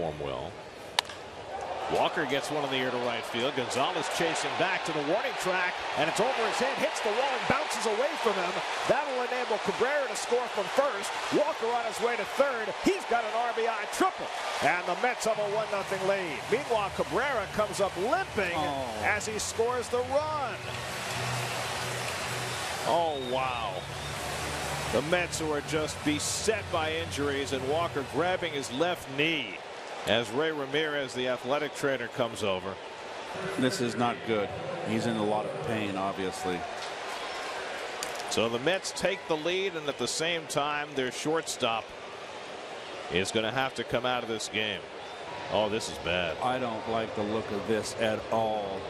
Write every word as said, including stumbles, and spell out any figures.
perform well. Walker gets one in the air to right field. Gonzalez chasing back to the warning track, and it's over his head, hits the wall, and bounces away from him. That'll enable Cabrera to score from first. Walker on his way to third. He's got an R B I triple, and the Mets have a one nothing lead. Meanwhile, Cabrera comes up limping oh. as he scores the run. Oh, wow. The Mets, who are just beset by injuries, and Walker grabbing his left knee as Ray Ramirez, the athletic trainer, comes over. This is not good. He's in a lot of pain, obviously. So the Mets take the lead, and at the same time, their shortstop is going to have to come out of this game. Oh, this is bad. I don't like the look of this at all.